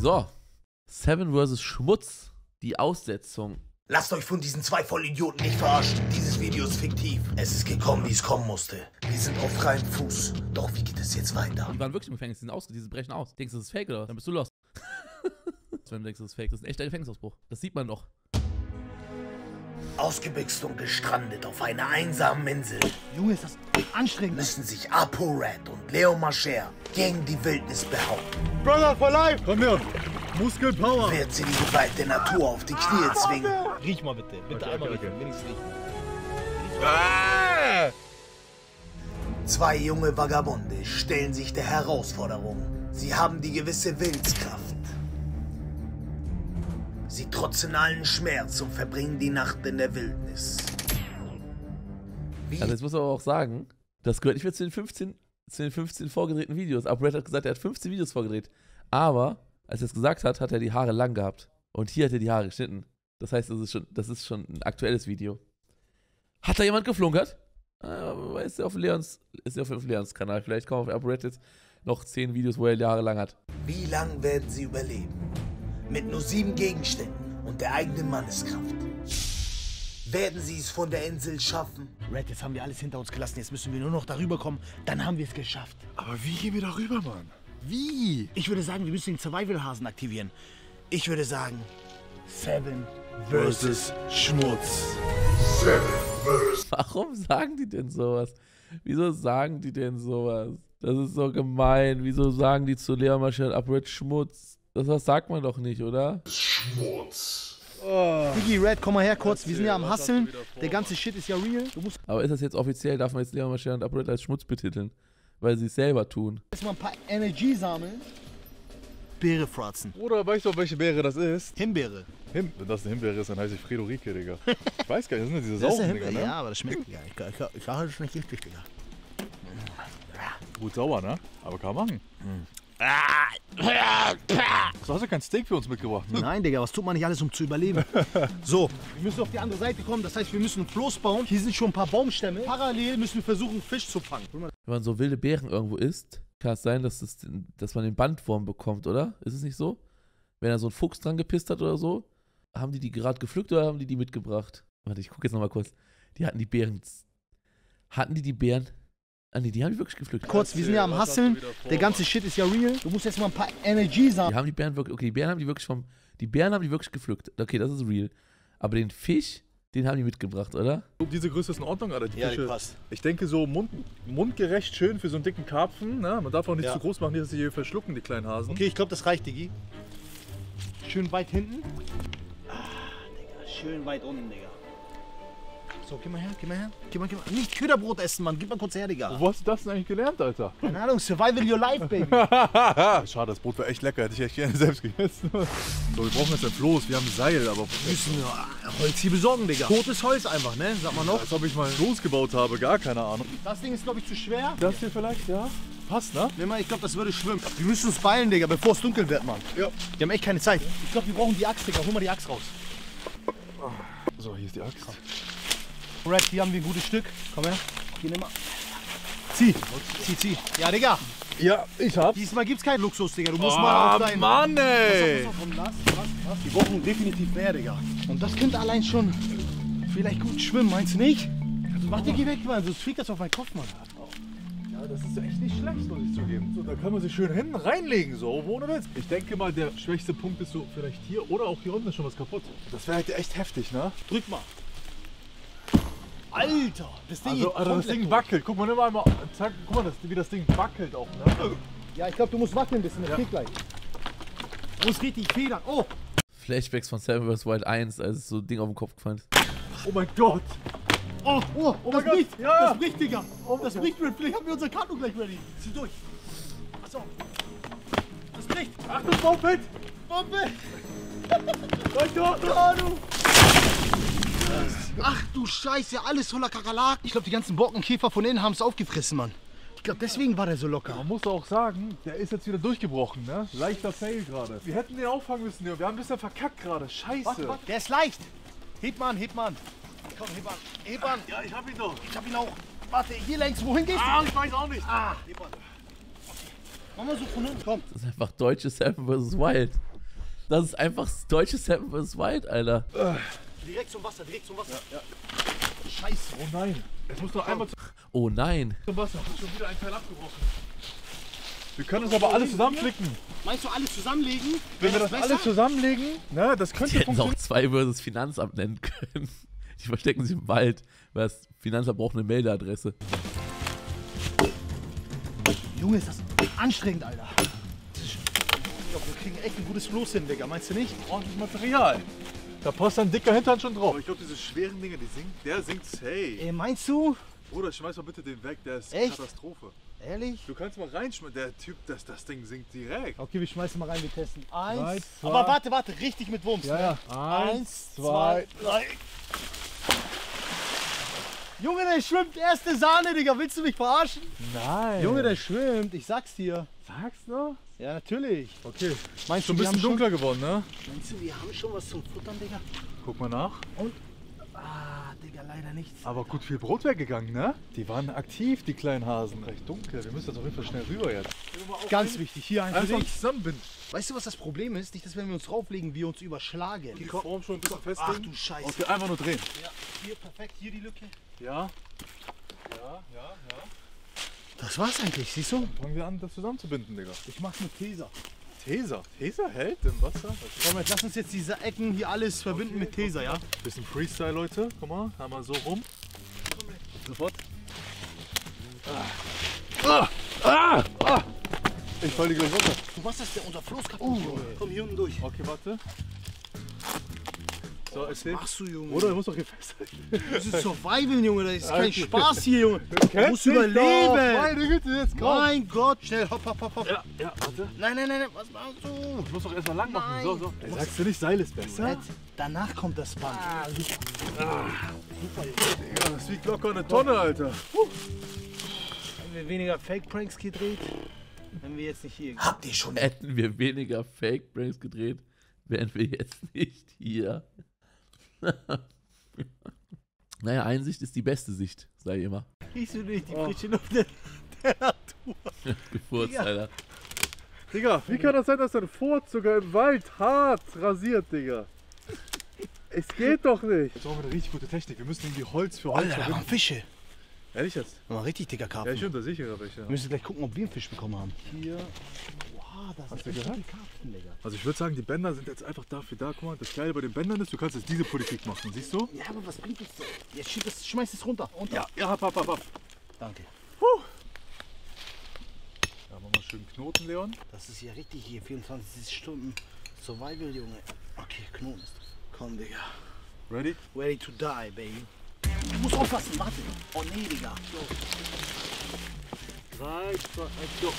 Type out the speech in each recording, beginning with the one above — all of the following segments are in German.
So. Seven vs. Schmutz. Die Aussetzung. Lasst euch von diesen zwei Vollidioten nicht verarschen. Dieses Video ist fiktiv. Es ist gekommen, wie es kommen musste. Wir sind auf freiem Fuß. Doch wie geht es jetzt weiter? Die waren wirklich im Gefängnis. Die brechen aus. Denkst du, das ist fake oder was? Dann bist du lost. Wenn du denkst, das ist fake. Das ist ein echter Gefängnisausbruch. Das sieht man doch. Ausgebüxt und gestrandet auf einer einsamen Insel. Junge, ist das anstrengend. Müssen sich ApoRed und Leo Machère gegen die Wildnis behaupten. Brother for life! Komm her! Muskelpower! Wird sie die Gewalt der Natur auf die Knie zwingen. Riech mal bitte. Bitte okay, einmal okay, riechen. Okay. Wenigstens riechen. Ah! Zwei junge Vagabunde stellen sich der Herausforderung. Sie haben die gewisse Willenskraft. Sie trotzen allen Schmerz und verbringen die Nacht in der Wildnis. Wie? Also jetzt muss man aber auch sagen, das gehört nicht mehr zu den 15 vorgedrehten Videos. ApoRed hat gesagt, er hat 15 Videos vorgedreht. Aber, als er es gesagt hat, hat er die Haare lang gehabt. Und hier hat er die Haare geschnitten. Das heißt, das ist schon ein aktuelles Video. Hat da jemand geflunkert? Ist er auf Leons Kanal. Vielleicht kommen auf ApoRed jetzt noch 10 Videos, wo er die Haare lang hat. Wie lang werden sie überleben? Mit nur 7 Gegenständen und der eigenen Manneskraft. Werden sie es von der Insel schaffen? Red, jetzt haben wir alles hinter uns gelassen. Jetzt müssen wir nur noch darüber kommen. Dann haben wir es geschafft. Aber wie gehen wir darüber, Mann? Wie? Ich würde sagen, wir müssen den Survival-Hasen aktivieren. Ich würde sagen, Seven versus Schmutz. Seven versus. Warum sagen die denn sowas? Wieso sagen die denn sowas? Das ist so gemein. Wieso sagen die zu Leo Machère ApoRed Schmutz? Das sagt man doch nicht, oder? Schmutz. Diggi, Red, komm mal her kurz. Wir sind ja am Hasseln. Der ganze Shit ist ja real. Du musst. Aber ist das jetzt offiziell? Darf man jetzt Leo Machère und ApoRed als Schmutz betiteln? Weil sie es selber tun. Erstmal ein paar Energy sammeln. Beere fratzen. Oder weißt du, welche Beere das ist? Himbeere. Wenn das eine Himbeere ist, dann heißt ich Friederike, Digga. Ich weiß gar nicht, das sind ja diese sauren Dinger, ne? Ja, aber das schmeckt ja. Ich sage, das schmeckt richtig, Digga. Gut sauer, ne? Aber kann man machen. Mhm. Du hast ja kein Steak für uns mitgebracht. Ne? Nein, Digga, was tut man nicht alles, um zu überleben? So, wir müssen auf die andere Seite kommen. Das heißt, wir müssen einen Floß bauen. Hier sind schon ein paar Baumstämme. Parallel müssen wir versuchen, Fisch zu fangen. Wenn man so wilde Beeren irgendwo isst, kann es sein, dass man den Bandwurm bekommt, oder? Ist es nicht so? Wenn da so ein Fuchs dran gepisst hat oder so, haben die gerade gepflückt oder haben die mitgebracht? Warte, ich gucke jetzt nochmal kurz. Die hatten die Beeren. Hatten die Beeren? Ah nee, die haben die wirklich gepflückt. Kurz, wir sind ja am Hasseln. Der ganze Shit ist ja real. Du musst jetzt mal ein paar Energy sammeln. Die haben die Bären wirklich. Okay, die Bären haben die wirklich gepflückt. Okay, das ist real. Aber den Fisch, den haben die mitgebracht, oder? Diese Größe ist in Ordnung, Alter. Die ja, Fische, die passt. Ich denke so mundgerecht schön für so einen dicken Karpfen. Ne? Man darf auch nicht zu groß machen, dass sie hier verschlucken, die kleinen Hasen. Okay, ich glaube, das reicht, Diggi. Schön weit hinten. Ah, Digga, schön weit unten, Digga. So, geh mal her, geh mal her. Geh mal. Nicht Köderbrot essen, Mann. Gib mal kurz her, Digga. Wo hast du das denn eigentlich gelernt, Alter? Keine Ahnung, survival your life, baby. Schade, das Brot war echt lecker. Hätte ich echt gerne selbst gegessen. So, wir brauchen jetzt ein Floß. Wir haben ein Seil, aber... Wir müssen Holz hier besorgen, Digga. Totes Holz einfach, ne? Sag mal noch. Als ob ich mal ein Floß gebaut habe. Gar keine Ahnung. Das Ding ist, glaube ich, zu schwer. Das hier vielleicht, ja. Passt, ne? Nimm mal, ich glaube, das würde schwimmen. Wir müssen uns beilen, Digga, bevor es dunkel wird, Mann. Ja. Wir haben echt keine Zeit. Ich glaube, wir brauchen die Axt, Digga. Hol mal die Axt raus. So, hier ist die Axt. Red, hier haben wir ein gutes Stück. Komm her. Okay, nimm mal. Zieh. Ja, Digga. Ja, ich hab. Diesmal gibt's keinen Luxus, Digga. Du musst mal auf deinen... Mann, ey. Pass auf. Die brauchen definitiv mehr, Digga. Und das könnte allein schon vielleicht gut schwimmen, meinst du nicht? Warte, geh weg, Mann. Sonst fliegt das auf meinen Kopf, Mann. Ja, das ist echt nicht schlecht, muss ich zugeben. So, da kann man sich schön hinten reinlegen, so, ohne Witz. Ich denke mal, der schwächste Punkt ist so vielleicht hier oder auch hier unten ist schon was kaputt. Das wäre halt echt heftig, ne? Drück mal. Alter, das Ding, also das Ding wackelt. Guck mal, nimm einmal. Zack, guck mal, wie das Ding wackelt auch. Ne? Ja, ich glaube, du musst wackeln ein bisschen. Das geht gleich. Du musst richtig federn. Oh! Flashbacks von Seven vs. Wild 1, als so ein Ding auf den Kopf gefallen ist. Oh mein Gott! Oh das bricht! Ja. Das bricht, Digga! Das bricht, Red. Vielleicht haben wir unser Karton gleich ready. Zieh durch! Achso! Das bricht! Achtung, Bombit! Mein Gott, Ahnung! Ach du Scheiße, alles holler Kakerlak. Ich glaube, die ganzen Borkenkäfer von innen haben es aufgefressen, Mann. Ich glaube, deswegen war der so locker. Man muss auch sagen, der ist jetzt wieder durchgebrochen, ne? Leichter Fail gerade. Wir hätten den auffangen müssen, wir haben ein bisschen verkackt gerade. Scheiße. Warte. Der ist leicht. Heb mal an. Komm, heb an. Ja, ich hab ihn doch. Ich hab ihn auch. Warte, hier längs, wohin gehst du? Ich weiß auch nicht. Heb an. Mach mal so von hinten. Komm. Das ist einfach deutsches Seven vs. Wild. Das ist einfach das deutsche Seven vs. Wild, Alter. Direkt zum Wasser, direkt zum Wasser. Ja, ja. Scheiße, oh nein. Es muss noch einmal zum Wasser. Oh nein. Zum Wasser, ich hab schon wieder einen Teil abgebrochen. Wir können uns aber alles zusammenflicken. Meinst du, alles zusammenlegen? Wenn wir das alles zusammenlegen, ne, das könnte funktionieren. Die hätten auch 2 vs. Finanzamt nennen können. Die verstecken sich im Wald, weil das Finanzamt braucht eine Meldeadresse. Junge, ist das anstrengend, Alter. Wir kriegen echt ein gutes Floß hin, Digga. Meinst du nicht? Ordentliches Material. Da passt ein dicker Hintern schon drauf. Aber ich glaube, diese schweren Dinger, der sinkt safe. Ey, meinst du? Bruder, schmeiß mal bitte den weg, der ist echt? Katastrophe. Ehrlich? Du kannst mal reinschmeißen. Der Typ, das Ding sinkt direkt. Okay, wir schmeißen mal rein, wir testen. 1, 2. Aber warte, richtig mit Wumms. Ja, ja. Ne? 1, 2, 3. Junge, der schwimmt. Erste Sahne, Digga. Willst du mich verarschen? Nein. Junge, der schwimmt. Ich sag's dir. Sagst du? Ja, natürlich. Okay. Meinst du, ein bisschen dunkler geworden, ne? Meinst du, wir haben schon was zum Futtern, Digga? Guck mal nach. Und? Ah, Digga, leider nichts. Aber gut viel Brot weggegangen, ne? Die waren aktiv, die kleinen Hasen. Recht dunkel. Wir müssen jetzt auf jeden Fall schnell rüber jetzt. Ganz wichtig, hier einfach zusammenbinden. Weißt du, was das Problem ist? Nicht, dass wenn wir uns drauflegen, wir uns überschlagen. Die Form schon ein bisschen festlegen. Ach du Scheiße. Und wir einfach nur drehen. Ja, hier perfekt, hier die Lücke. Ja. Ja. Das war's eigentlich, siehst du? Dann fangen wir an, das zusammenzubinden, Digga. Ich mach's mit Teser. Teser? Teser hält im Wasser? Komm, jetzt lass uns jetzt diese Ecken hier alles verbinden mit Teser, ja? Bisschen Freestyle, Leute. Guck mal, einmal so rum. Sofort. Ich falle gleich runter. Du machst das, der unter Floß kaputt. Komm hier unten durch. Okay, warte. So, was machst du, Junge? Oder du musst doch hier festhalten. Das ist Survival, Junge. Das ist kein Spaß hier, Junge. Du musst überleben. Meine Güte, jetzt komm. Mein Gott, schnell. Hopp. Ja, warte. Nein. Was machst du? Du musst doch erstmal lang machen. So. Ey, sagst du nicht, Seil ist besser? Nett. Danach kommt das Band. Super, Junge. Digga, das wiegt locker eine Tonne, Alter. Hätten wir weniger Fake-Pranks gedreht, wenn wir jetzt nicht hier. Habt ihr schon? Hätten wir weniger Fake-Pranks gedreht, wären wir jetzt nicht hier. Naja, Einsicht ist die beste Sicht, sag ich immer. Riechst du nicht die frische Luft der Natur? Gefurzt, Digga. Alter. Digga, wie kann das sein, dass dein Furz sogar im Wald hart rasiert, Digga? Es geht doch nicht. Jetzt brauchen wir eine richtig gute Technik. Wir müssen irgendwie Holz für Holz verbinden. Alter, da waren Fische. Ehrlich jetzt? Da waren richtig dicker Karpfen. Ja, ich bin da sicherer welche. Wir müssen gleich gucken, ob wir einen Fisch bekommen haben. Hier. Hast du gehört? Also ich würde sagen, die Bänder sind jetzt einfach dafür da. Guck mal, das Geile bei den Bändern ist, du kannst jetzt diese Politik machen, siehst du? Ja, aber was bringt das denn? Jetzt schmeißt es runter. Ja, ab. Danke. Da machen wir schön Knoten, Leon. Das ist ja richtig hier, 24 Stunden Survival, Junge. Okay, Knoten ist drauf. Komm, Digga. Ready? Ready to die, baby. Du musst aufpassen, warte. Oh nee, Digga. 3, 2, 1, go.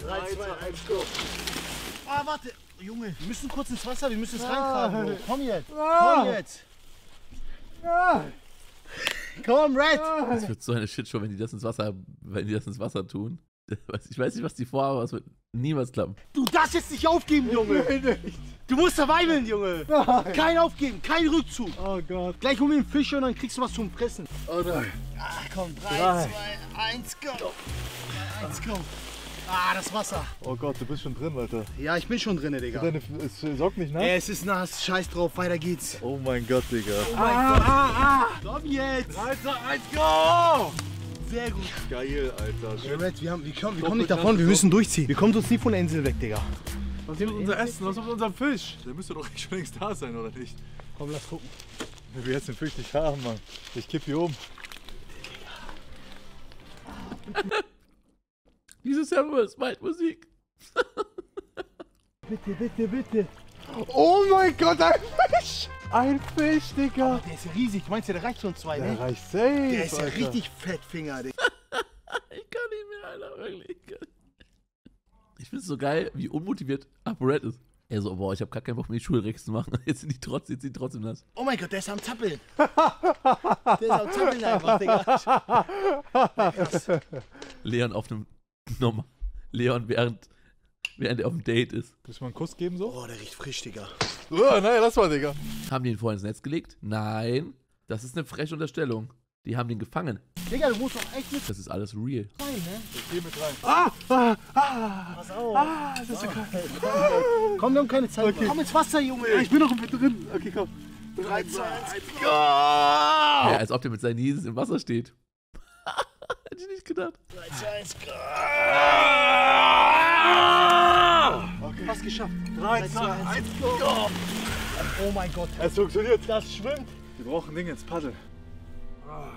3, 2, 1, go. Ah, warte. Junge, wir müssen kurz ins Wasser, wir müssen es reinkramen. Bro. Komm jetzt. Komm jetzt. Komm, Red. Das wird so eine Shitshow, wenn die das ins Wasser, tun. Ich weiß nicht, was die vorhaben, aber es wird niemals klappen. Du darfst jetzt nicht aufgeben, Junge. Ich will nicht. Du musst survivalen, Junge. Nein. Kein Aufgeben, kein Rückzug. Oh Gott. Gleich hol mir einen Fisch und dann kriegst du was zum Fressen. Oh nein. Ach komm, 3, 2, 1, go. 1, go. Ah, das Wasser. Oh Gott, du bist schon drin, Alter. Ja, ich bin schon drin, Digga. Es saugt nicht nass? Ja, es ist nass. Scheiß drauf, weiter geht's. Oh mein Gott, Digga. Oh mein Gott. Komm jetzt. 3, 2, 1, go. Sehr gut. Geil, Alter. Ja, Red, wir kommen nicht davon, wir müssen durchziehen. Wir kommen uns nie von der Insel weg, Digga. Was ist mit unser Essen? Was ist mit unserem Fisch? Der müsste doch schon längst da sein, oder nicht? Komm, lass gucken. Wir werden den Fisch nicht haben, Mann. Ich kipp hier um. Dieses Jahr ist weit Musik. Bitte. Oh mein Gott, ein Fisch! Ein Fisch, Digga! Aber der ist ja riesig. Meinst du, der reicht schon 2, ne? Der reicht safe, der ist ja Alter. Richtig Fettfinger, Digga. Ich kann nicht mehr, Alter, wirklich. Ich find's so geil, wie unmotiviert ApoRed ist. Er so, boah, ich hab gar keinen Bock mehr, die Schulrex zu machen. Jetzt sind die trotzdem nass. Oh mein Gott, der ist am Zappeln. Der ist am Zappeln einfach, Digga. Leon auf einem... Nochmal. Leon, während er auf dem Date ist. Willst du mal einen Kuss geben so? Oh, der riecht frisch, Digga. Oh, nein, lass mal, Digga. Haben die ihn vorhin ins Netz gelegt? Nein. Das ist eine freche Unterstellung. Die haben den gefangen. Digga, du musst doch echt mit. Das ist alles real. Rein, ne? Ich geh mit rein. Ah! Ah! Ah! Pass auf! Ah! Das ist ja krass. Komm, wir haben keine Zeit. Okay. Komm ins Wasser, Junge! Ja, ich bin noch mit drin. Okay, komm. 3, 2, 1, go! Ja, als ob der mit seinen Nieses im Wasser steht. Hätte ich nicht gedacht. 3, 2, 1, go! Okay. Fast geschafft. 3, 2, 1, go! Oh mein Gott. Es funktioniert. Das schwimmt. Wir brauchen Dinge ins Paddel. Ah,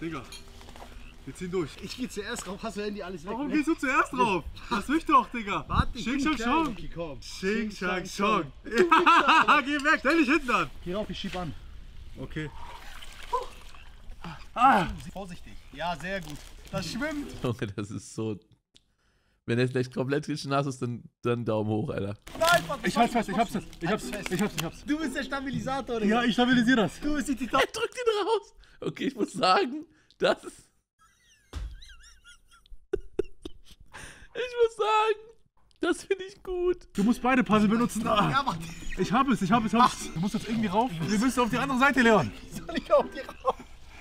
Digga, wir ziehen durch. Ich geh zuerst drauf, hast du Handy alles weg. Warum gehst du zuerst drauf? Lass mich doch, Digga. Warte, ich Ching-Chang-Chong. Ching-Chang-Chong. Geh weg, stell dich hinten an. Geh rauf, ich schieb an. Okay. Ah. Vorsichtig. Ja, sehr gut. Das schwimmt. Junge, das ist so... Wenn er gleich komplett nass ist, dann Daumen hoch, Alter. Nein, Mann, ich halt's fest, ich hab's. Du bist der Stabilisator, Digga. Ja, ich stabilisiere das. Du bist die Titan. Er drückt ihn raus. Okay, ich muss sagen, das finde ich gut. Du musst beide Puzzle benutzen. Ja, Mann. Ich hab es. Du musst jetzt irgendwie rauf. Wir müssen auf die andere Seite, Leon. Wie soll ich auf die rauf?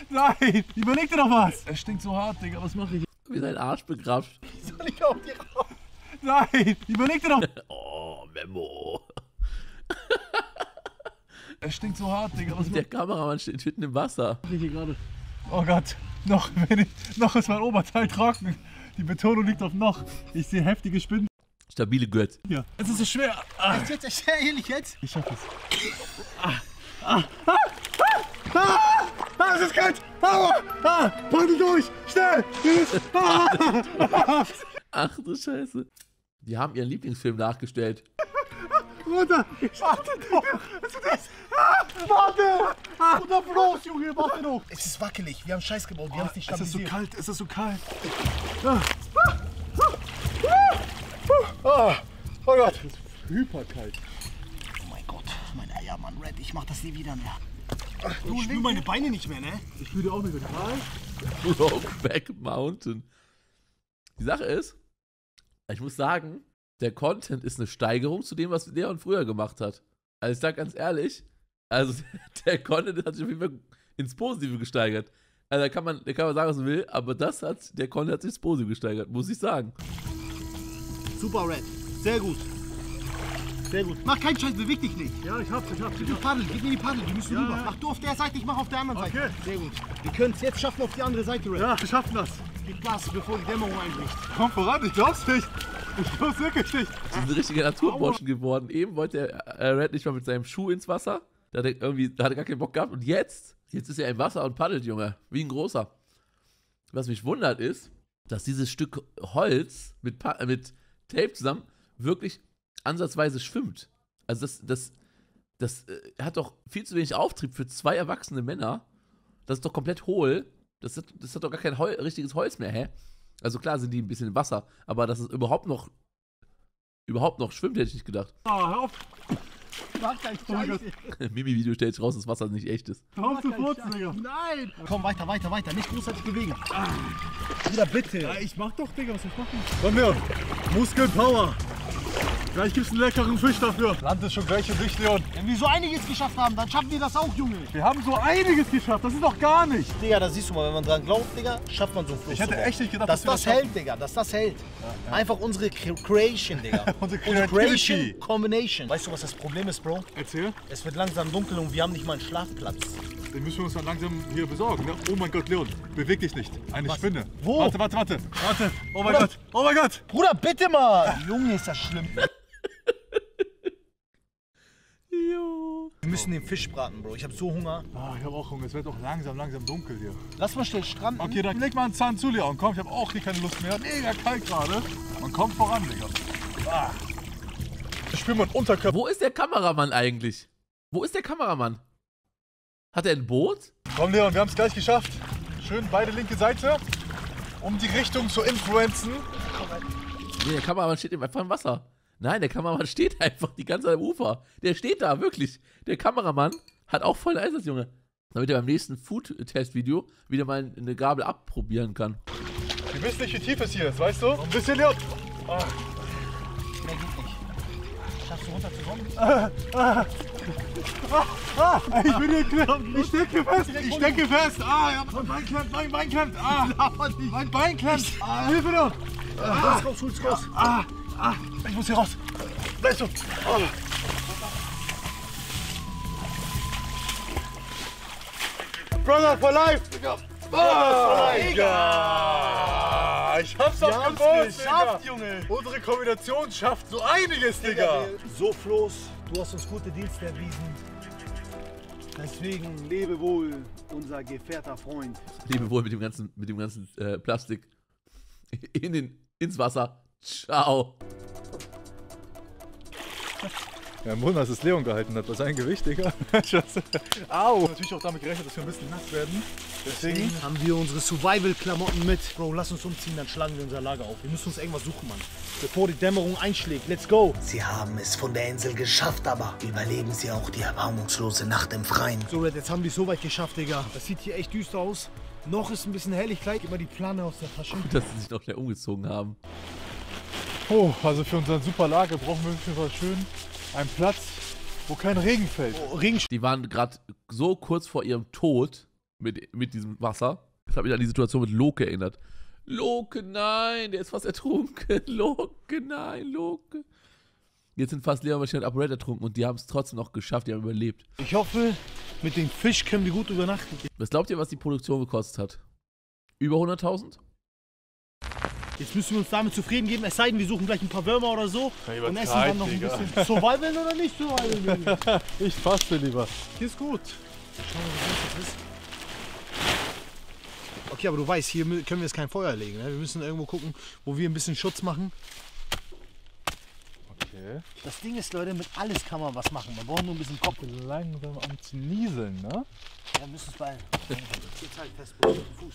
Nein, überleg dir doch was. Es stinkt so hart, Digga, was mache ich? Wie sein Arsch begrapscht. Wie soll ich auf die rauf? Nein, überleg dir doch. Oh, Memo. Es stinkt so hart, Digga. Der Kameramann steht hinten im Wasser. Hier gerade. Oh Gott, noch ist mein Oberteil trocken. Die Betonung liegt auf noch. Ich sehe heftige Spinnen. Stabile Götz. Ja. Es ist so schwer. Ah. Ist jetzt schwer, ehrlich jetzt? Ich schaff es. Ah, ah, ah, ah, ah. Ah, es ist kalt! Aua! Ah! Paddel durch! Schnell! Ah. Ach du Scheiße. Die haben ihren Lieblingsfilm nachgestellt. Runter! Warte doch! Was ist das? Ah, warte! Ah. Runter bloß, Junge! Warte doch! Es ist wackelig. Wir haben Scheiß gebaut. Wir haben es nicht stabilisiert. Es ist so kalt. Ah. Ah. Oh Gott! Das ist hyperkalt. Oh mein Gott. Meine Eier, Mann. Red, ich mach das nie wieder mehr. Ach, du, ich spüre meine Beine nicht mehr, ne? Ich spüre auch nicht mehr. Brokeback Mountain. Die Sache ist, ich muss sagen, der Content ist eine Steigerung zu dem, was Leon früher gemacht hat. Also ich sag ganz ehrlich, also der Content hat sich auf jeden Fall ins Positive gesteigert. Also da kann man sagen, was man will, aber der Content hat sich ins Positive gesteigert, muss ich sagen. Super Red, sehr gut. Sehr gut. Mach keinen Scheiß, beweg dich nicht. Ja, ich hab's. Gib mir die Paddel, wir müssen rüber. Ja. Mach du auf der Seite, ich mach auf der anderen Seite. Okay. Sehr gut. Wir können es jetzt schaffen auf die andere Seite, Red. Ja, wir schaffen das. Gib Gas, bevor die Dämmerung einbricht. Komm voran, ich glaub's nicht. Ich glaub's wirklich nicht. Sie sind richtige Naturburschen geworden. Eben wollte der Red nicht mal mit seinem Schuh ins Wasser. Da hat er gar keinen Bock gehabt. Und jetzt ist er im Wasser und paddelt, Junge. Wie ein Großer. Was mich wundert ist, dass dieses Stück Holz mit Tape zusammen wirklich ansatzweise schwimmt. Also das hat doch viel zu wenig Auftrieb für zwei erwachsene Männer. Das ist doch komplett hohl. Das hat doch gar kein richtiges Holz mehr, hä? Also klar sind die ein bisschen im Wasser, aber dass es überhaupt noch schwimmt, hätte ich nicht gedacht. Oh, hör auf! Mach keinen Scheiß! Mimi-Video stellt sich raus, dass Wasser nicht echt ist. Hör auf zu furzen, Digga! Nein! Komm, weiter, nicht großartig bewegen! Ah. Bruder, bitte! Ja, ich mach doch, Digga, was soll ich machen? Komm her! Muskelpower! Gleich gibt's einen leckeren Fisch dafür. Land ist schon gleich für dich, Leon. Wenn wir so einiges geschafft haben, dann schaffen wir das auch, Junge. Wir haben so einiges geschafft, das ist doch gar nicht. Digga, da siehst du mal, wenn man dran glaubt, Digga, schafft man so viel. Ich hätte echt nicht gedacht, dass das hält. Ja, ja. Einfach unsere Creation, Digga. unsere Creation Combination. Weißt du, was das Problem ist, Bro? Erzähl. Es wird langsam dunkel und wir haben nicht mal einen Schlafplatz. Den müssen wir uns dann langsam hier besorgen, ne? Oh mein Gott, Leon, beweg dich nicht. Eine Spinne. Wo? Warte. Oh mein Gott, oh mein Gott. Bruder, bitte mal. Junge, ist das schlimm. Wir müssen den Fisch braten, Bro. Ich hab so Hunger. Oh, ich hab auch Hunger. Es wird auch langsam dunkel hier. Lass mal schnell stranden. Okay, dann leg mal einen Zahn zu, Leon. Komm, ich hab auch hier keine Lust mehr. Mega kalt gerade. Man kommt voran, Digga. Ah. Ich spür meinen Unterkörper. Wo ist der Kameramann eigentlich? Hat er ein Boot? Komm, Leon, wir haben's gleich geschafft. Schön beide linke Seite, um die Richtung zu influenzen. Nee, der Kameramann steht einfach im Wasser. Nein, der Kameramann steht einfach die ganze Zeit am Ufer. Der steht da, wirklich. Der Kameramann hat auch voll Einsatz, Junge. Damit er beim nächsten Food-Test-Video wieder mal eine Gabel abprobieren kann. Du wisst nicht, wie tief es hier ist, weißt du? Ein bisschen, Leon. Ah. Mehr geht nicht. Schaff Ich bin hier klemmt. Ich stecke fest. Ich stecke fest. Ah, ja. Mein Bein klemmt. Mein Bein klemmt. Ah, mein Bein klemmt. Ah, Hilfe doch. Schulz raus, Schulz raus. Ah, ah. Ich muss hier raus. Leistung. Oh. Brother for life. Oh, Digga! Ich hab's doch gewusst, Digga! Junge! Unsere Kombination schafft so einiges, Digga! So, Floß, du hast uns gute Dienste erwiesen. Deswegen lebe wohl, unser gefährter Freund. Lebe wohl mit dem ganzen Plastik ins Wasser. Ciao! Ja, im Wunder, dass es Leon gehalten hat. Was ein Gewicht, Digga. Au! Ich hab natürlich auch damit gerechnet, dass wir ein bisschen nass werden. Deswegen haben wir unsere Survival-Klamotten mit. Bro, lass uns umziehen, dann schlagen wir unser Lager auf. Wir müssen uns irgendwas suchen, Mann. Bevor die Dämmerung einschlägt, let's go! Sie haben es von der Insel geschafft, aber überleben sie auch die erbarmungslose Nacht im Freien. So, Red, jetzt haben wir es so weit geschafft, Digga. Das sieht hier echt düster aus. Noch ist ein bisschen Helligkeit, immer die Plane aus der Tasche. Gut, dass sie sich noch schnell umgezogen haben. Oh, also für unseren super Lager brauchen wir auf jeden Fall schön einen Platz, wo kein Regen fällt. Oh, Regen. Die waren gerade so kurz vor ihrem Tod mit diesem Wasser. Das hat mich an die Situation mit Loke erinnert. Loke, nein, der ist fast ertrunken. Loke, nein, Loke. Jetzt sind fast Leo Machère und ApoRed ertrunken und die haben es trotzdem noch geschafft, die haben überlebt. Ich hoffe, mit dem Fisch können wir gut übernachten. Was glaubt ihr, was die Produktion gekostet hat? Über 100.000? Jetzt müssen wir uns damit zufrieden geben, es sei denn, wir suchen gleich ein paar Würmer oder so und essen dann noch ein bisschen. Survival oder nicht Survival? Ich faste lieber. Hier ist gut. Schau mal, wie groß das ist. Okay, aber du weißt, hier können wir jetzt kein Feuer legen. Ne? Wir müssen irgendwo gucken, wo wir ein bisschen Schutz machen. Okay. Das Ding ist, Leute, mit alles kann man was machen. Man braucht nur ein bisschen Kopf. Langsam am Nieseln, ne? Ja, müssen es beeilen. Jetzt halt fest, auf den Fuß.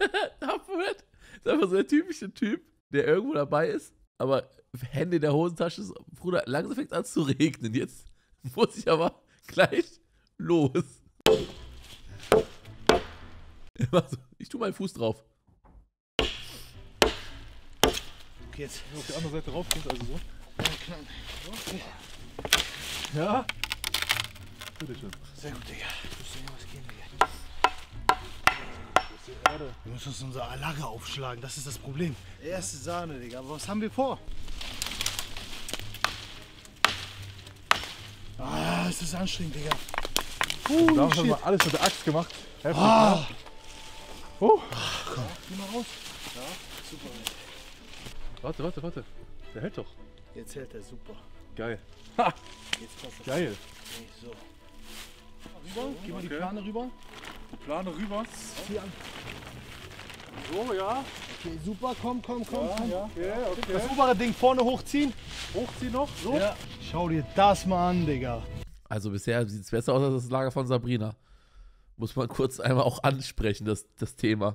Das ist einfach so der typische Typ, der irgendwo dabei ist, aber Hände in der Hosentasche ist, Bruder, langsam fängt es an zu regnen. Jetzt muss ich aber gleich los. Ich tue meinen Fuß drauf. Okay, jetzt auf die andere Seite rauf, also so. Okay. Ja? Bitte schön. Sehr gut, Digga. Wir müssen uns unser Lager aufschlagen, das ist das Problem. Erste Sahne, Digga, aber was haben wir vor? Ah, ist das anstrengend, Digga. Da haben wir alles mit der Axt gemacht. Ah. Ach, komm. Geh mal raus. Ja, super. Warte. Der hält doch. Jetzt hält er super. Geil. Ha! Jetzt passt das. Geil. So. Rüber, geh mal die Plane rüber. Die Plane rüber. So, ja. Okay, super, komm. Ja, okay. Das obere Ding vorne hochziehen. Hochziehen noch, so. Ja. Schau dir das mal an, Digga. Also bisher sieht es besser aus als das Lager von Sabrina. Muss man kurz einmal auch ansprechen, das Thema.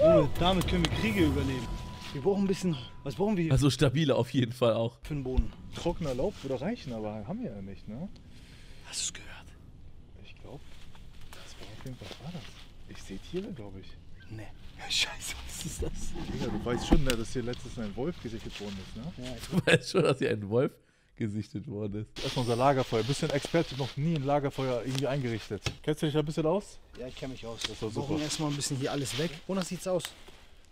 Cool, damit können wir Kriege überleben. Wir brauchen ein bisschen, was brauchen wir? Also stabiler auf jeden Fall auch. Für den Boden. Trockener Laub würde reichen, aber haben wir ja nicht, ne? Hast du es gehört? Ich glaube, das war auf jeden Fall, was war das? Ich sehe Tiere, glaube ich. Ne. Scheiße, was ist das? Digga, du weißt schon, dass hier letztens ein Wolf gesichtet worden ist, ne? Ja, du weißt schon, dass hier ein Wolf gesichtet worden ist. Erstmal unser Lagerfeuer. Bist du ein Experte? Noch nie ein Lagerfeuer irgendwie eingerichtet. Kennst du dich da ein bisschen aus? Ja, ich kenne mich aus. Das war super. Wir brauchen erstmal ein bisschen hier alles weg. Wonach sieht's aus?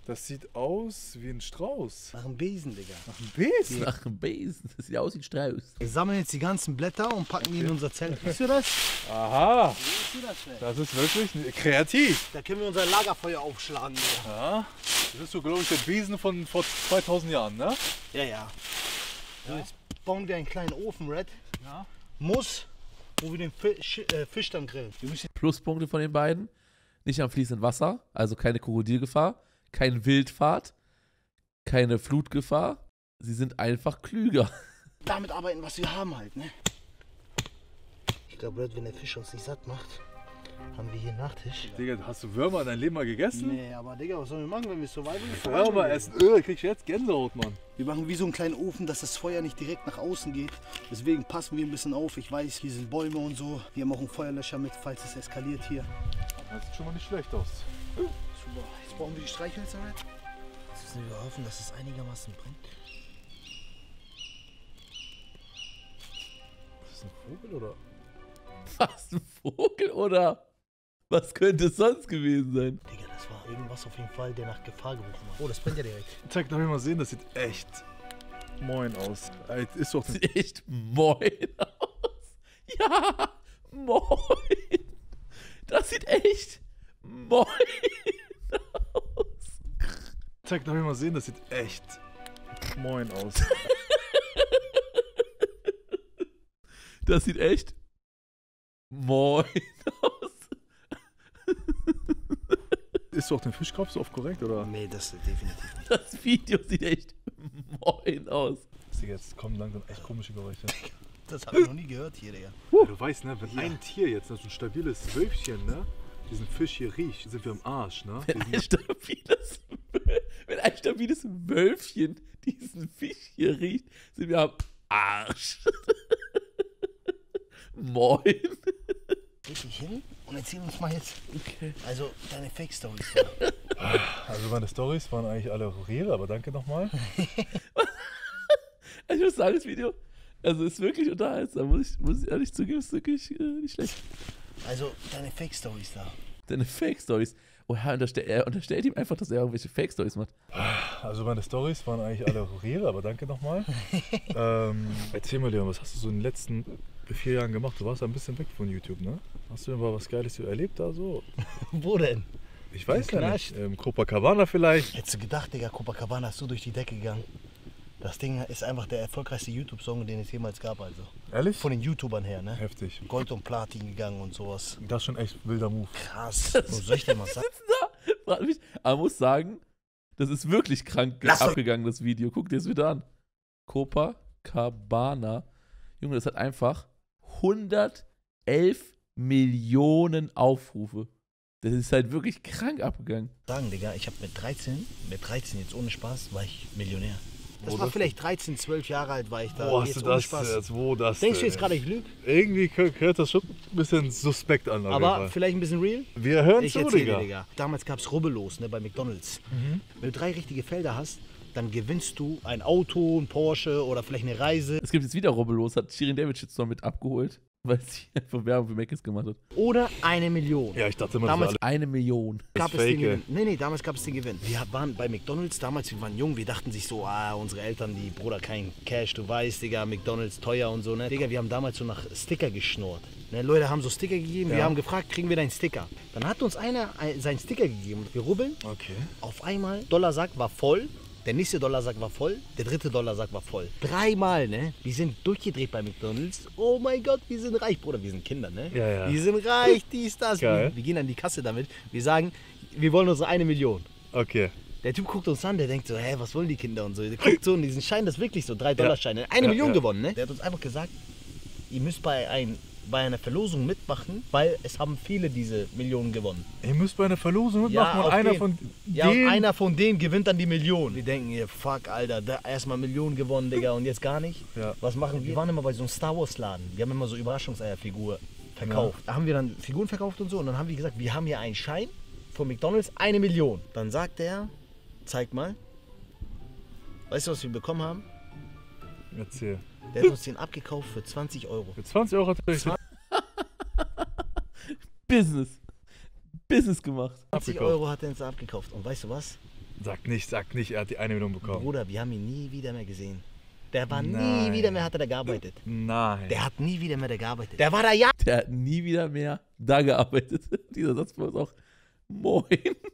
Das sieht aus wie ein Strauß. Nach einem Besen, Digga. Nach einem Besen? Nach einem Besen. Das sieht aus wie ein Strauß. Wir sammeln jetzt die ganzen Blätter und packen die in unser Zelt. Siehst du das? Aha. Siehst du das, ey? Das ist wirklich kreativ. Da können wir unser Lagerfeuer aufschlagen, Digga. Ja. Das ist so, glaube ich, der Besen von vor 2000 Jahren, ne? Ja. So, jetzt bauen wir einen kleinen Ofen, Red. Ja. Wo wir den Fisch dann grillen. Pluspunkte von den beiden. Nicht am fließenden Wasser, also keine Krokodilgefahr. Kein Wildfahrt, keine Flutgefahr. Sie sind einfach klüger. Damit arbeiten, was wir haben halt, ne? Ich glaube, wenn der Fisch uns nicht satt macht, haben wir hier Nachtisch. Digga, hast du Würmer in deinem Leben mal gegessen? Nee, aber Digga, was sollen wir machen, wenn wir Survival essen? Würmer essen, kriegst du jetzt Gänsehaut, Mann. Wir machen wie so einen kleinen Ofen, dass das Feuer nicht direkt nach außen geht. Deswegen passen wir ein bisschen auf. Ich weiß, hier sind Bäume und so. Wir haben auch einen Feuerlöscher mit, falls es eskaliert hier. Das sieht schon mal nicht schlecht aus. Super. Jetzt brauchen wir die Streichhölzer mit. Jetzt müssen wir hoffen, dass es einigermaßen brennt. das ein Vogel oder? Was? Ein Vogel oder? Was könnte es sonst gewesen sein? Digga, das war irgendwas auf jeden Fall, der nach Gefahr gerufen hat. Oh, das brennt ja direkt. Zack, darf ich mal sehen, das sieht echt moin aus. Ist doch sieht echt moin aus. Ja, moin. Das sieht echt moin aus. Zack, darf ich mal sehen, das sieht echt moin aus. Das sieht echt moin aus. Ist du auch den Fischkopf so oft korrekt, oder? Nee, das definitiv nicht. Das Video sieht echt moin aus. Digga, jetzt kommen langsam echt komische Geräusche. Das habe ich noch nie gehört hier, Digga. Du weißt, ne, wenn ein Tier jetzt, so ein stabiles Wölfchen, ne, diesen Fisch hier riecht, sind wir im Arsch, ne? Wenn ein stabiles Wölfchen diesen Fisch hier riecht, sind wir am Arsch. Moin. Leg dich hin und erzähl uns mal jetzt, okay, also deine Fake-Stories. Also meine Stories waren eigentlich alle real, aber danke nochmal. Ich muss sagen, das Video, also ist wirklich unterhaltsam, muss ich ehrlich zugeben, ist wirklich nicht schlecht. Also deine Fake-Stories da. Deine Fake-Stories? Oh ja, er unterstellt ihm einfach, dass er irgendwelche Fake-Stories macht. Also meine Stories waren eigentlich alle real, aber danke nochmal. Erzähl mal, Leon, was hast du so in den letzten 4 Jahren gemacht? Du warst ein bisschen weg von YouTube, ne? Hast du denn mal was Geiles erlebt da so? Wo denn? Ich weiß ja nicht. Copacabana vielleicht. Hättest du gedacht, Digga, Copacabana ist so durch die Decke gegangen. Das Ding ist einfach der erfolgreichste YouTube-Song, den es jemals gab, also. Ehrlich? Von den YouTubern her, ne? Heftig. Gold und Platin gegangen und sowas. Das ist schon echt wilder Move. Krass. Was soll ich denn mal sagen? Aber muss sagen, das ist wirklich krank abgegangen, das Video. Guck dir das wieder an. Copacabana. Junge, das hat einfach 111 Millionen Aufrufe. Das ist halt wirklich krank abgegangen. Sagen, Digga, ich habe mit 13 jetzt ohne Spaß, war ich Millionär. Das war vielleicht 13, 12 Jahre alt, war ich da. Wo hast du das jetzt? Denkst du jetzt gerade, ich lüge? Irgendwie hört das schon ein bisschen suspekt an. Aber vielleicht ein bisschen real? Wir hören zu, Digga. Damals gab es Rubbellos, ne, bei McDonalds. Mhm. Wenn du 3 richtige Felder hast, dann gewinnst du ein Auto, ein Porsche oder vielleicht eine Reise. Es gibt jetzt wieder Rubbellos, hat Shirin David jetzt noch mit abgeholt, weil sie einfach Werbung für Mc's gemacht hat. Oder 1 Million. Ja, ich dachte immer, damals das war 1 Million. Gab es den Gewinn. Nee, damals gab es den Gewinn. Wir waren bei McDonalds damals, wir waren jung, wir dachten sich so, unsere Eltern, die Bruder, kein Cash, du weißt, Digga, McDonalds teuer und so, ne? Digga, wir haben damals so nach Sticker geschnurrt. Ne, Leute haben so Sticker gegeben, wir haben gefragt, kriegen wir deinen Sticker? Dann hat uns einer seinen Sticker gegeben und wir rubbeln. Okay. Auf einmal, Dollarsack war voll. Der nächste Dollarsack war voll, der dritte Dollarsack war voll. 3 Mal, ne? Wir sind durchgedreht bei McDonalds. Oh mein Gott, wir sind reich, Bruder. Wir sind Kinder, ne? Ja, ja. Wir sind reich, dies, das. Wir gehen an die Kasse damit. Wir sagen, wir wollen unsere 1 Million. Okay. Der Typ guckt uns an, der denkt so, hä, was wollen die Kinder und so. Der guckt so in diesen Schein, das ist wirklich so, 3-Dollar-Scheine. 1 Million gewonnen, ne? Der hat uns einfach gesagt, ihr müsst bei einer Verlosung mitmachen, weil es haben viele diese Millionen gewonnen. Ihr müsst bei einer Verlosung mitmachen und einer von denen gewinnt dann die Millionen. Wir denken, fuck, Alter, da erstmal Millionen gewonnen, Digga, und jetzt gar nicht. Ja. Was machen wir? Wir waren immer bei so einem Star Wars Laden. Wir haben immer so Überraschungseierfiguren verkauft. Ja. Da haben wir dann Figuren verkauft und so und dann haben wir gesagt, wir haben hier einen Schein von McDonalds, 1 Million. Dann sagt er, zeig mal, weißt du, was wir bekommen haben? Erzähl. Der hat uns den abgekauft für 20 Euro. Für 20 Euro hat er euch Business gemacht. 20 Euro hat er uns abgekauft. Und weißt du was? Sag nicht, er hat die 1 Million bekommen. Bruder, wir haben ihn nie wieder mehr gesehen. Der war nie wieder mehr, hat er da gearbeitet. Nein. Der hat nie wieder mehr da gearbeitet. Der war da Der hat nie wieder mehr da gearbeitet. Dieser Satz war uns auch moin.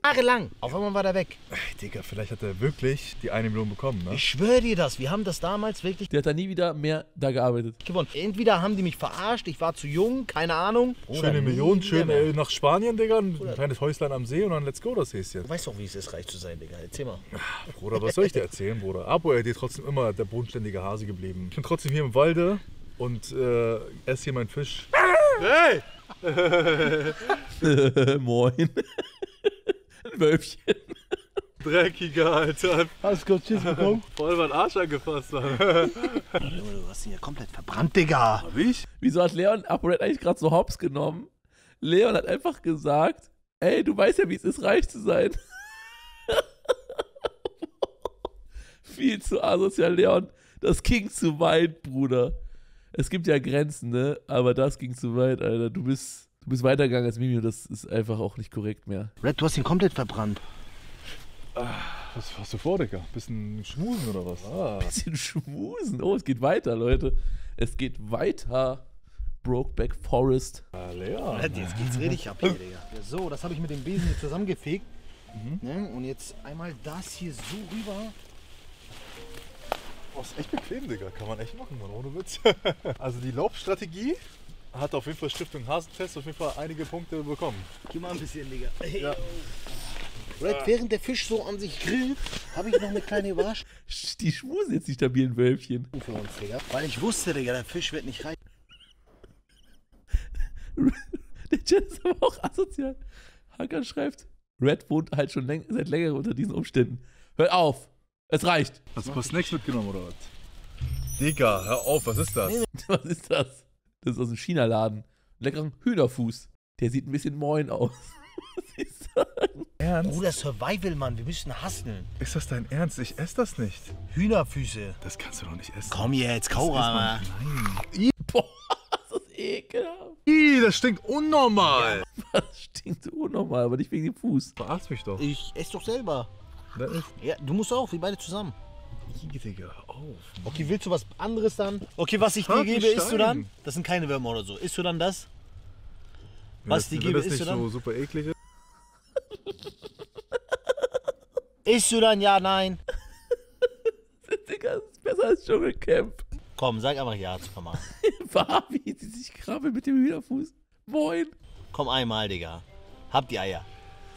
Jahrelang. Auf einmal war der weg. Ey, Digga, vielleicht hat er wirklich die 1 Million bekommen, ne? Ich schwöre dir das. Wir haben das damals wirklich... Der hat da nie wieder mehr da gearbeitet. Gewonnen. Entweder haben die mich verarscht, ich war zu jung, keine Ahnung. Schöne Million, schön nach Spanien, Digga. Ein kleines Häuslein am See und dann let's go das Häschen. Du weißt doch, wie es ist, reich zu sein, Digga. Erzähl mal. Ach, Bruder, was soll ich dir erzählen, Bruder? ApoRed ist trotzdem immer der bodenständige Hase geblieben. Ich bin trotzdem hier im Walde und esse hier meinen Fisch. Hey! Moin. Ein Wölfchen. Dreckiger, Alter. Hast du kurz Schiss bekommen? Voll meinen Arsch angefasst, Alter. Du hast ihn ja komplett verbrannt, Digga. Hab ich? Wieso hat Leon ApoRed eigentlich gerade so hops genommen? Leon hat einfach gesagt, ey, du weißt ja, wie es ist, reich zu sein. Viel zu asozial, Leon. Das ging zu weit, Bruder. Es gibt ja Grenzen, ne? Aber das ging zu weit, Alter. Du bist weitergegangen als Mimi und das ist einfach auch nicht korrekt mehr. Red, du hast ihn komplett verbrannt. Was hast du vor, Digga? Bisschen schmusen oder was? Bisschen schmusen? Oh, es geht weiter, Leute. Es geht weiter. Brokeback Forest. Leo. Jetzt geht's richtig ab hier, Digga. So, das habe ich mit dem Besen hier zusammengefegt. Mhm. Ne? Und jetzt einmal das hier so rüber. Oh, ist echt bequem, Digga. Kann man echt machen, Mann. Ohne Witz. Also die Laubstrategie hat auf jeden Fall Stiftung Hasentest auf jeden Fall einige Punkte bekommen. Geh mal ein bisschen, Digga. Ja. Red, während der Fisch so an sich grillt, habe ich noch eine kleine Überraschung. Die schmusen jetzt die stabilen Wölfchen. Für uns, Digga. Weil ich wusste, Digga, der Fisch wird nicht rein. Der Chat ist aber auch asozial. Hacker schreibt, Red wohnt halt schon seit längerem unter diesen Umständen. Hört auf! Es reicht! Hast du ein paar Snacks mitgenommen oder was? Digga, hör auf, was ist das? Was ist das? Das ist aus dem China-Laden. Leckeren Hühnerfuß. Der sieht ein bisschen moin aus. Was soll ich sagen? Ernst? Bruder, Survival, Mann, wir müssen hasseln. Ist das dein Ernst? Ich esse das nicht. Hühnerfüße. Das kannst du doch nicht essen. Komm jetzt, Kaura. Nein. Boah, das ist ekelhaft. Ih, das stinkt unnormal. Ja, das stinkt unnormal, aber nicht wegen dem Fuß. Verarsch mich doch. Ich esse doch selber. Ja, du musst auch, wir beide zusammen. Digga, auf. Okay, willst du was anderes dann? Okay, was ich dir gebe, isst du dann? Das sind keine Würmer oder so. Isst du dann das? Was die gebe, isst du dann? Das ist nicht so super eklig. Isst du dann ja, nein? Digga, das ist besser als Dschungelcamp. Komm, sag einfach ja zu Mama. Fabi, die sich krabbelt mit dem Hühnerfuß. Moin. Komm einmal, Digga. Habt die Eier.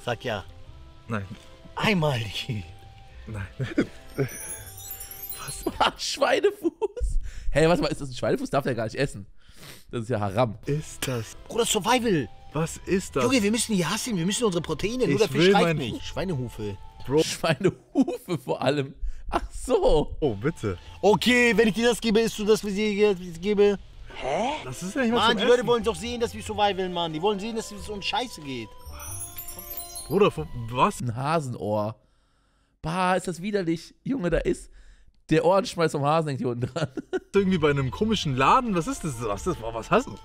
Sag ja. Nein. Einmal, Digga. Nein. Was? Schweinefuß? Hey, warte mal, ist das ein Schweinefuß? Darf der gar nicht essen. Das ist ja Haram. Ist das? Bruder, Survival. Was ist das? Junge, wir müssen hier hassen, wir müssen unsere Proteine. Nur der Fisch reicht nicht. Schweinehufe. Bro. Schweinehufe vor allem. Ach so. Oh, bitte. Okay, wenn ich dir das gebe, isst du das, was ich dir gebe. Hä? Das ist ja nicht mal Mann, die Leute wollen doch sehen, dass wir survivalen, Mann. Die wollen sehen, dass es uns scheiße geht. Bruder, was? Ein Hasenohr. Bah, ist das widerlich. Junge, da ist... Der Ohrenschmalz vom Hasen hängt hier unten dran. Irgendwie bei einem komischen Laden. Was ist das? Was hast du?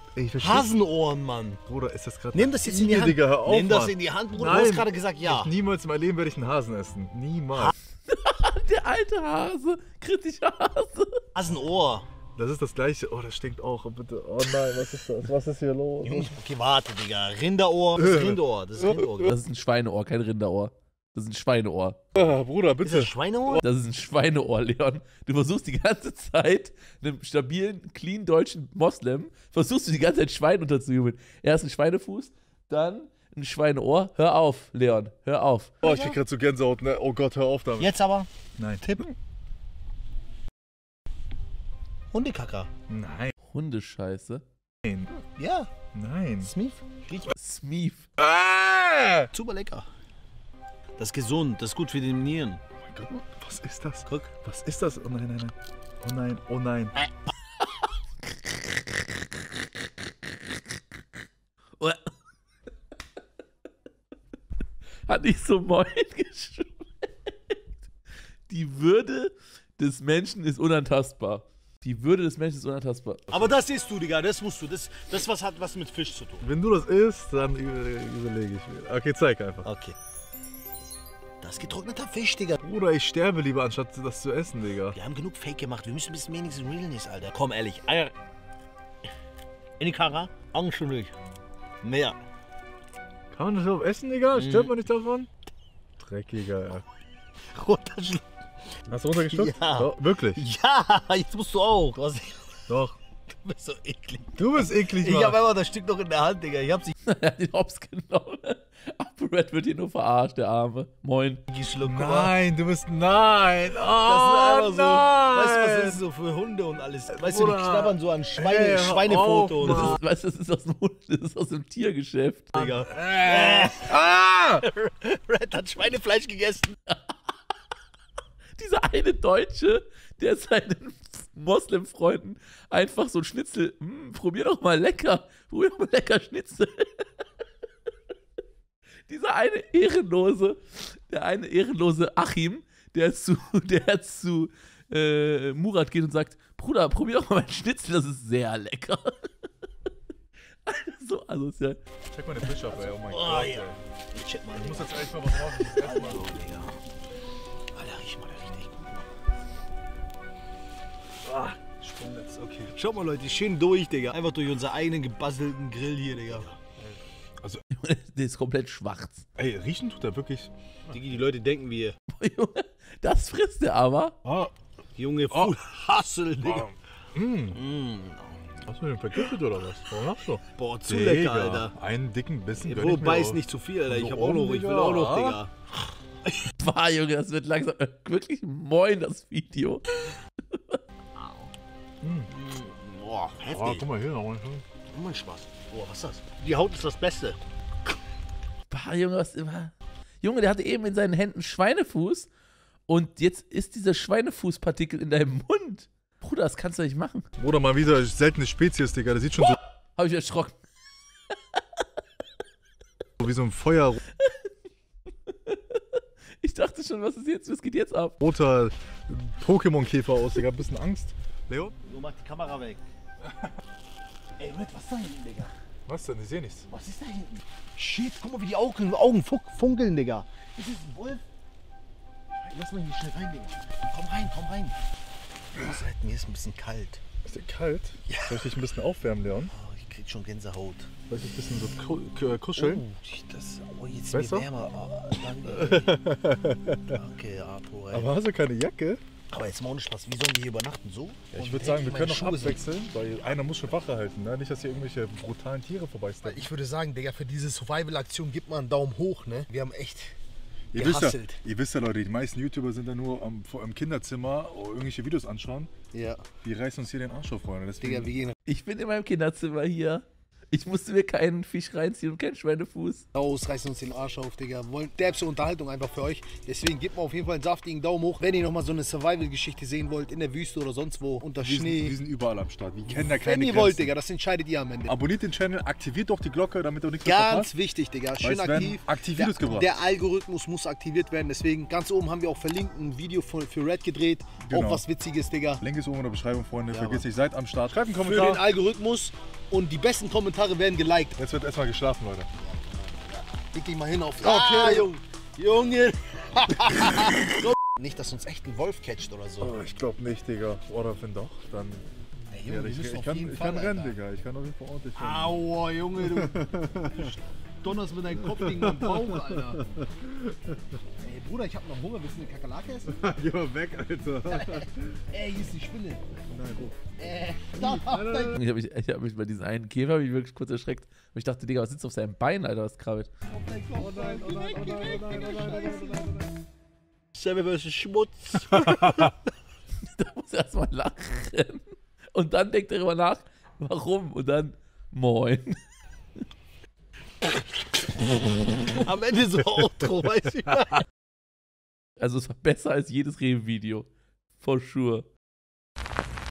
Hasenohren, Mann. Bruder, ist das gerade... Nimm das jetzt in die Hand. Digga, hör auf, Nimm das in die Hand, Bruder. Nein. Du hast gerade gesagt, ja. Ich niemals in meinem Leben werde ich einen Hasen essen. Niemals. Der alte Hase. Kritischer Hase. Hasenohr. Das ist das Gleiche. Oh, das stinkt auch. Bitte. Oh nein, was ist das? Was ist hier los? Jungs, okay, warte, Digga. Rinderohr. Das ist Rinderohr. Das ist Rinderohr. Das ist ein Schweineohr, kein Rinderohr. Das ist ein Schweineohr. Bruder, bitte. Ist das ein Schweineohr? Das ist ein Schweineohr, Leon. Du versuchst die ganze Zeit, einem stabilen, clean deutschen Moslem, versuchst du die ganze Zeit Schwein unterzujubeln. Erst ein Schweinefuß, dann ein Schweineohr. Hör auf, Leon, hör auf. Oh, ich krieg gerade so Gänsehaut, ne? Oh Gott, hör auf damit. Jetzt aber. Nein. Tippen. Hundekacker. Nein. Hundescheiße. Nein. Ja. Nein. Smeef. Smeef. Ah! Super lecker. Das ist gesund, das ist gut für die Nieren. Oh mein Gott, was ist das? Guck. Was ist das? Oh nein, nein, nein. Oh nein, oh nein. Hat nicht so moin geschmeckt. Die Würde des Menschen ist unantastbar. Die Würde des Menschen ist unantastbar. Aber das isst du, Digga, das musst du. Das was hat was mit Fisch zu tun. Wenn du das isst, dann überlege ich mir. Okay, zeig einfach. Okay. Das ist getrockneter Fisch, Digga. Bruder, ich sterbe lieber, anstatt das zu essen, Digga. Wir haben genug Fake gemacht. Wir müssen ein bisschen wenigstens Realness, Alter. Komm, ehrlich. Eier. In die Kara. Augen schon durch. Mehr. Kann man das überhaupt essen, Digga? Stirbt man nicht davon? Dreckiger, ja. Runterschluckt. Hast du runtergeschluckt? Ja. So, wirklich? Ja, jetzt musst du auch. Was? Doch. Du bist so eklig. Du bist eklig, Mann. Ich hab einfach das Stück noch in der Hand, Digga. Ich hab's nicht. Er hat den Hops genommen. ApoRed wird hier nur verarscht, der Arme. Moin. Nein, du bist... Nein! Oh, das ist einfach so... Weißt du, was ist so für Hunde und alles? Weißt du, die knabbern so an Schweinefoto und so. Weißt du, das ist aus dem Tiergeschäft, Digga. Red hat Schweinefleisch gegessen. Dieser eine Deutsche, der seinen Moslem-Freunden einfach so ein Schnitzel... probier doch mal lecker. Probier doch mal lecker Schnitzel. Dieser eine Ehrenlose, der eine Ehrenlose Achim, der zu Murat geht und sagt, Bruder, probier doch mal meinen Schnitzel, das ist sehr lecker. So asozial. Check mal den Fisch ab, ey, oh mein Gott, ey. Ich muss jetzt echt mal was raus, ich muss erst mal. Alter, riech mal richtig. Ah, Sprungnetz, okay. Schaut mal, Leute, schön durch, Digga. Einfach durch unseren eigenen gebastelten Grill hier, Digga. Also, der ist komplett schwarz. Ey, riechen tut er wirklich. Digi, die Leute denken wir. Das frisst er aber. Oh. Junge, voll Hassel, Digga. Oh. Mm. Hast du den vergiftet oder was? Warum lachst du? Boah, zu Digga, lecker, Alter. Einen dicken Bissen. Bro, beiß nicht zu viel, Alter. Ich hab auch noch, ich will auch noch, Digga. Boah, Junge, das wird langsam. Wirklich moin, das Video. Boah, heftig. Boah, guck mal hier noch. Oh mein Spaß. Boah, was ist das? Die Haut ist das Beste. Boah, Junge, was immer. Junge, der hatte eben in seinen Händen Schweinefuß. Und jetzt ist dieser Schweinefußpartikel in deinem Mund. Bruder, das kannst du nicht machen. Bruder, mal wieder seltene Spezies, Digga. Das sieht schon so... Hab ich erschrocken. Wie so ein Feuer... Ich dachte schon, was ist jetzt? Was geht jetzt ab? Roter Pokémon-Käfer aus, Digga. Bisschen Angst. Leo? Du machst die Kamera weg. Ey, was ist da hinten, Digga? Was denn? Ich seh nichts. Was ist da hinten? Shit, guck mal, wie die Augen funkeln, Digga. Ist das ein Wolf? Lass mal hier schnell rein, Digga. Komm rein, komm rein. Halt, mir ist ein bisschen kalt. Ist dir kalt? Ja. Soll ich dich ein bisschen aufwärmen, Leon? Oh, ich krieg schon Gänsehaut. Soll ich ein bisschen so kuscheln? Oh, das, oh jetzt ist mir wärmer. Oh, danke. Danke, Apo, ey. Aber hast du keine Jacke? Aber jetzt mal ohne Spaß, wie sollen wir hier übernachten? So? Ja, ich würde sagen, wir können noch abwechseln, weil einer muss schon Wache halten, ne? Nicht, dass hier irgendwelche brutalen Tiere vorbeistecken. Ich würde sagen, Digga, für diese Survival-Aktion gibt man einen Daumen hoch, ne? Wir haben echt... ihr wisst ja, Leute, die meisten YouTuber sind ja nur im Kinderzimmer irgendwelche Videos anschauen. Ja. Die reißen uns hier den Arsch auf, Freunde. Digga, wir gehen. Ich bin in meinem Kinderzimmer hier. Ich musste mir keinen Fisch reinziehen und keinen Schweinefuß. Raus, reißen uns den Arsch auf, Digga. Wir wollen derbste Unterhaltung einfach für euch. Deswegen gebt mal auf jeden Fall einen saftigen Daumen hoch, wenn ihr nochmal so eine Survival-Geschichte sehen wollt, in der Wüste oder sonst wo, unter Schnee. Wir sind überall am Start. Wir kennen da keine Grenzen. Wenn ihr wollt, Digga, das entscheidet ihr am Ende. Abonniert den Channel, aktiviert doch die Glocke, damit ihr nichts verpasst. Ganz wichtig, Digga. Schön aktiv. Der Algorithmus muss aktiviert werden. Deswegen ganz oben haben wir auch verlinkt ein Video für Red gedreht. Genau. Auch was Witziges, Digga. Link ist oben in der Beschreibung, Freunde. Ja, vergesst nicht, seid am Start. Schreibt einen Kommentar. Für den Algorithmus und die besten Kommentare werden geliked. Jetzt wird erstmal geschlafen, Leute. Ich geh mal hin auf. Okay, Junge. Nicht, dass uns echt ein Wolf catcht oder so. Oh, ich glaub nicht, Digga. Oder wenn doch, dann. Ey, Junge, ja, ich kann rennen, Alter. Digga. Ich kann auf jeden Fall ordentlich rennen. Aua, Junge, du. Donnerst mit deinem Kopf gegen meinen Bauch, Alter. Ey, Bruder, ich hab noch Hunger. Willst du eine Kakerlake essen? Geh weg, Alter. Ey, hier ist die Spinne. Nein, Bro. Nein. Ich hab mich bei diesem einen Käfer wirklich kurz erschreckt. Und ich dachte, Digga, was sitzt auf seinem Bein, Alter? Was krabbelt? Oh nein, oh nein, oh nein, oh nein, oh nein. Sammy vs. Schmutz. Da muss er erstmal lachen. Und dann denkt er darüber nach, warum? Und dann, moin. Am Ende so Outro, weißt du. Also es war besser als jedes Rewe-Video. For sure.